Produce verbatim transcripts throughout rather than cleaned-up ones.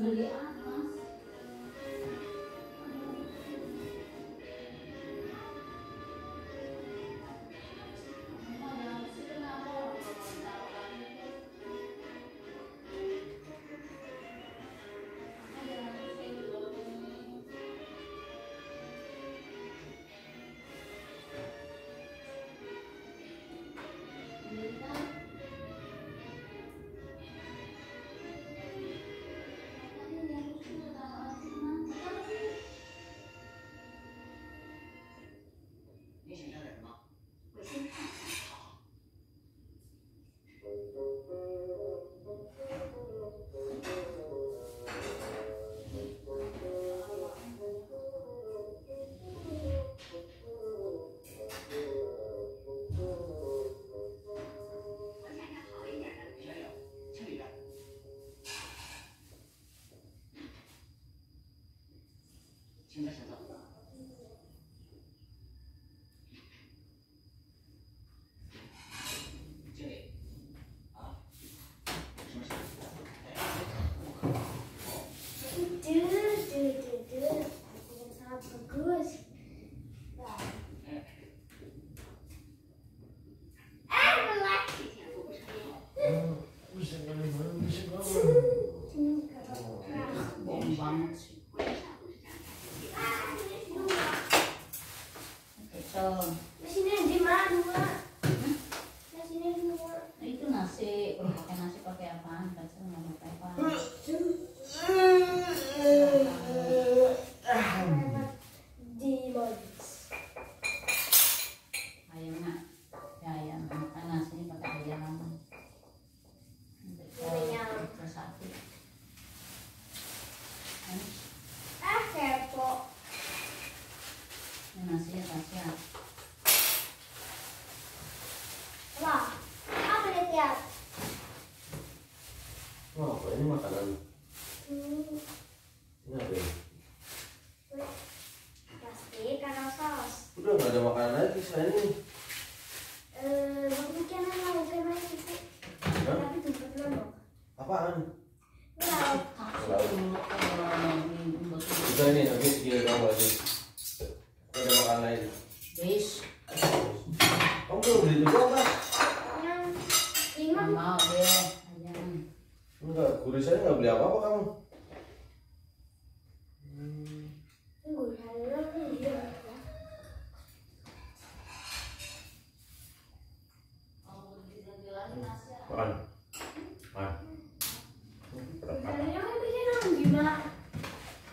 dari atas.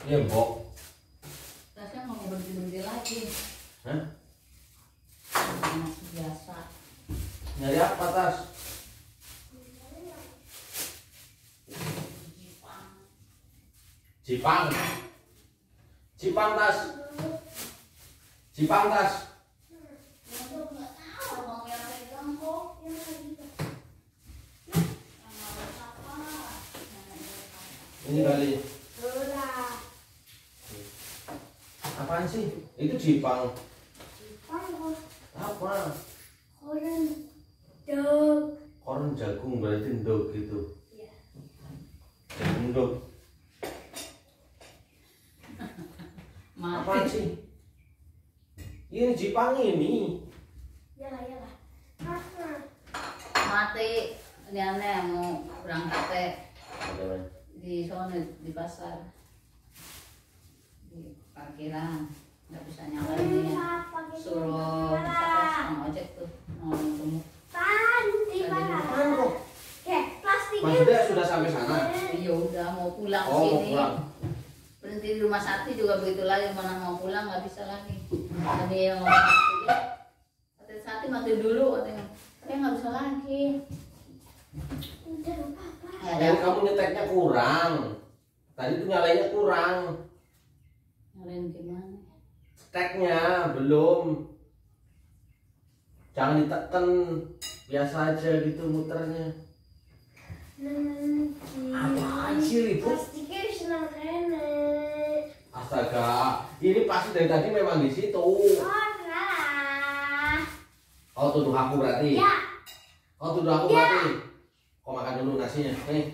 Iya, Mbok. Tasnya mau berhenti-berhenti lagi. Hah? Masih biasa. Nyari apa, Tas? Cipang. Cipang. Cipang, Tas. Cipang, Tas. Ini kali. Apaan sih? Itu Jepang. Jepang apa? Korn dog. Korn jagung berarti dog gitu. Iya. Jagung dog. Apaan sih? Ini Jepang ini. Iyalah iyalah. Mati. Ini aneh mau berangkat teh. Di sana di pasar. Di parkiran nggak bisa nyalain ini ya. Suruh sama ojek tuh mau ketemu maksudnya sudah sampai sana. Iya udah mau pulang ke sini, berhenti di rumah Sati juga begitu lagi, mana mau pulang nggak bisa lagi. Ada yang mau Sati Sati mati dulu katanya, tapi nggak bisa lagi. Dan kamu nyeteknya kurang tadi tuh, nyalainnya kurang. Nyalain gimana? Steknya belum. Jangan ditekan, biasa aja gitu muternya. Apaan sih ribut? Plastiknya senang nenek. Astaga, ini pasti dari tadi memang di situ. Oh salah. Kau tuduh aku berarti? Ya. Kau tuduh aku ya. berarti? Kau makan dulu nasinya, nih.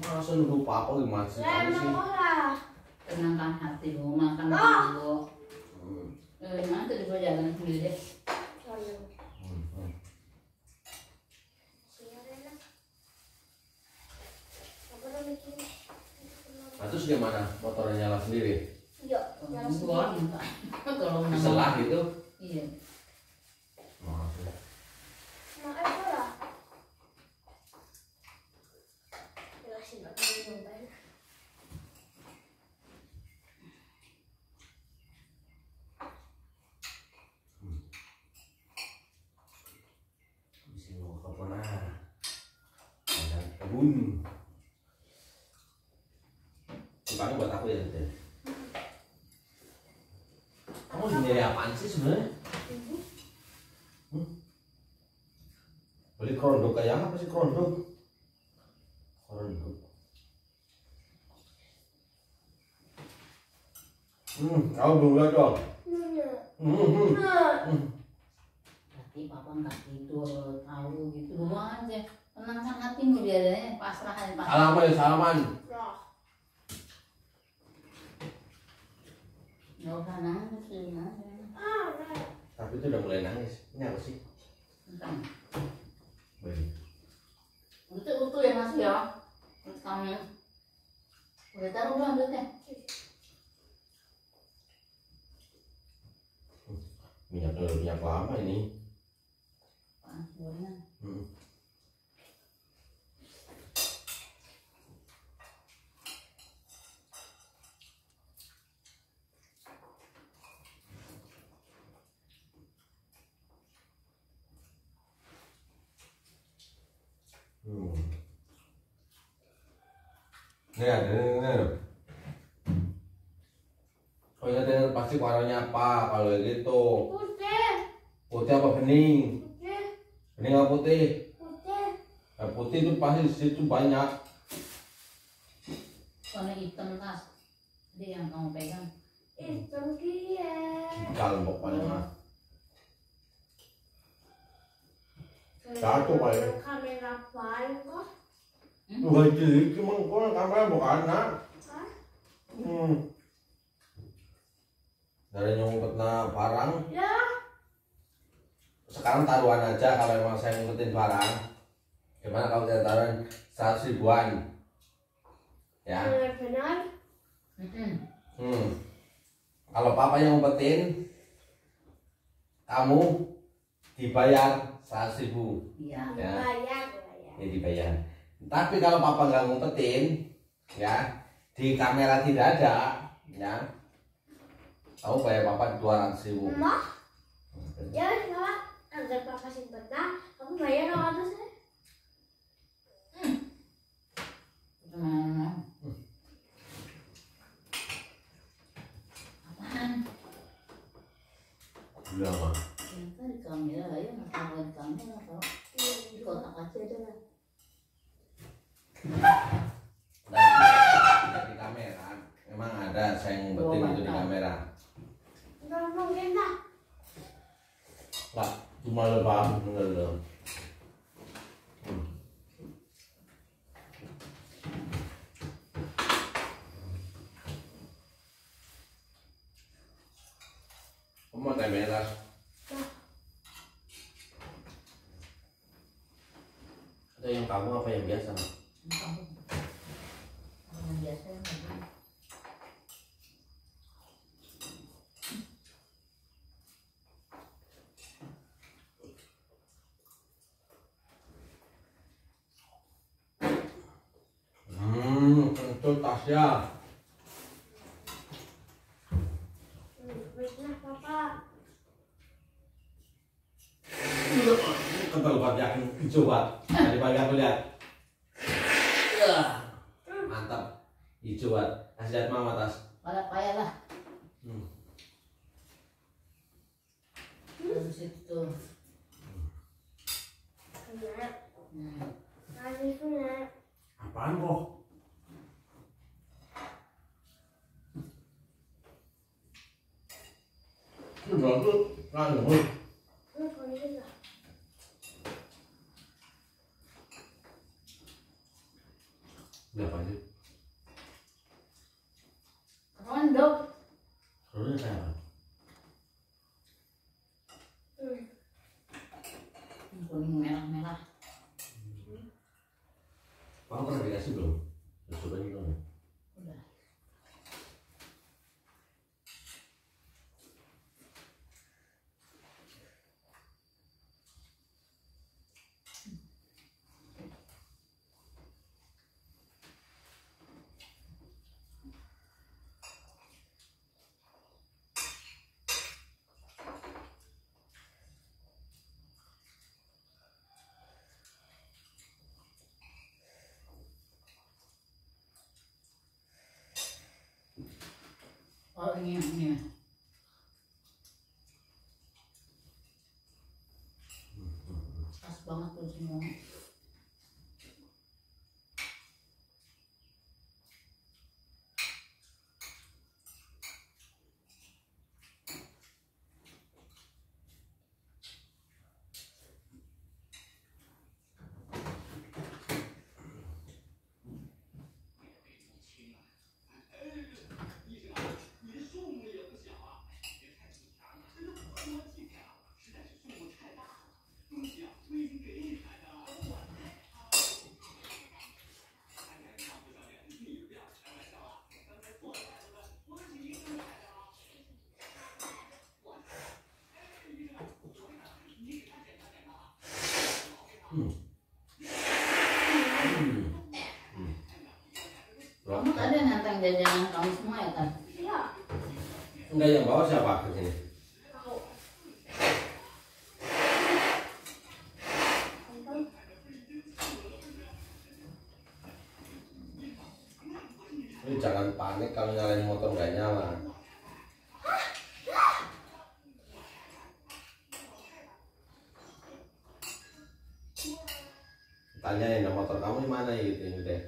Masa nuduh papa gimana sih? Tenangkan hati bu, makan dulu. Eh, nanti coba jalan sendiri deh. Nah, terus gimana? Motornya nyala sendiri? Iya, nyala sendiri. Kalau diselah gitu? Iya. Maaf ya. Maaf ya. Jelasin apa yang nonton. Bisa mau kemana? Ada kebun. Kamu buat aku ya, Teh? Kamu sendiri apaan sih sebenarnya? Hmm? Beli kerondok kayak apa sih kerondok? Kerondok. Hmm, kamu belum lihat dong? Hmm, hmm, hmm. Tapi papa nggak gitu, tahu gitu doang aja. Tenang sangat tinggi biadanya, pasrah aja. Salaman ya, salaman. Nggak usah nangis, nangis. Ah, tapi itu udah mulai nangis. Ini apa sih? Entang. Baik. Itu utuh ya mas ya? Kami udah taruh belum duitnya? Minyak udah minyak lama ini. Panas banget. Hmm. Nih ada nih. Oh ya, dengar pasti warnanya apa kalau gitu? Putih. Putih apa bening? Putih. Bening apa putih? Putih. Nah, putih itu pasti di situ banyak. Warna hitam tas. Dia yang kamu pegang. Hitam kia. Hitam pokoknya mah. Satu paling. Kamera paling kok. Tuh jadi cuma kau kamera bukan nak. Hmm. Dari nyumpetna barang. Ya. Sekarang taruhan aja kalau emang saya ngumpetin barang. Gimana kalau kita taruhan seratus ribuan? Ya. Benar. Hmm. Kalau papa yang ngumpetin, kamu dibayar seratus ribu. Iya. Dibayar. Ya dibayar. Tapi kalau papa nggak ngumpetin, ya di kamera tidak ada, ya. Tahu bayar papa dua ratus ribu. Mah? Ya salah, agar papa simpenan, kamu bayar dua ratus ribu. Apaan? Gila mah. Kita di kamera ya, masalah di kamera kok. Di kotak aja aja. Nah, di kamera emang ada saya ngumpetin itu di kamera. Enggak mungkin dah. Lah, cuma lebam bener loh. Cuma kamera. Ada yang kamu apa yang biasa? Hmm, itu tasnya. Baiklah, Bapak. Kental banget ya, coba. Tadi pagi aku lihat. Mantap, hijauan. Kasih lihat mama tas. Malah payah lah. Hmm. Terus itu. Nak. Tadi itu nak. Apaan kok? Ini bagus, bagus. Rondo. Rondo apa? Kuning merah-merah. Kamu pernah dikasih belum? Coba ini dong. Udah. Oh ini ini. Pas banget tuh semua. Kamu tadi nantang jajanan kamu semua ya kan? Iya. Enggak, yang bawa siapa ke sini? Aku. Lu jangan panik kalau nyalain motor nggak nyala. Tanyain dong motor kamu di mana gitu gitu deh.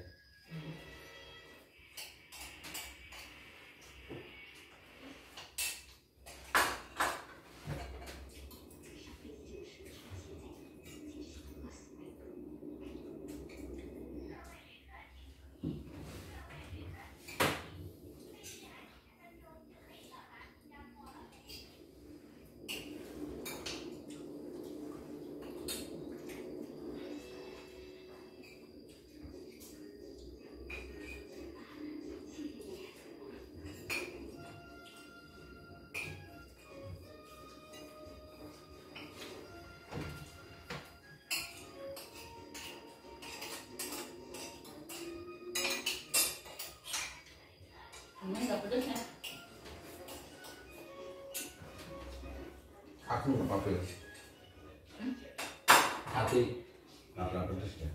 Aku nggak pakai hati nggak pernah pedes ya.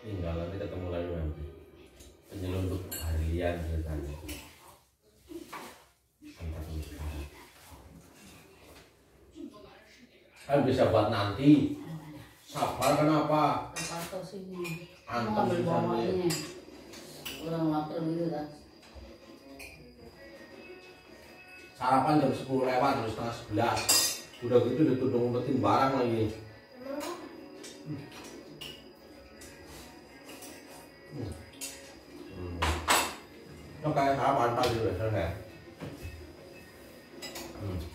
Tinggalan kita mulai nanti penyelundup harian ceritanya. Kan bisa buat nanti. Sabar kenapa? Sabar sini. Antum bawahnya. Orang lapar gitu kan. Sarapan jam sepuluh lewat terus setengah sebelas. Udah gitu ditudung umpetin barang lagi. Nó cay khá bán bao nhiêu để cho hả?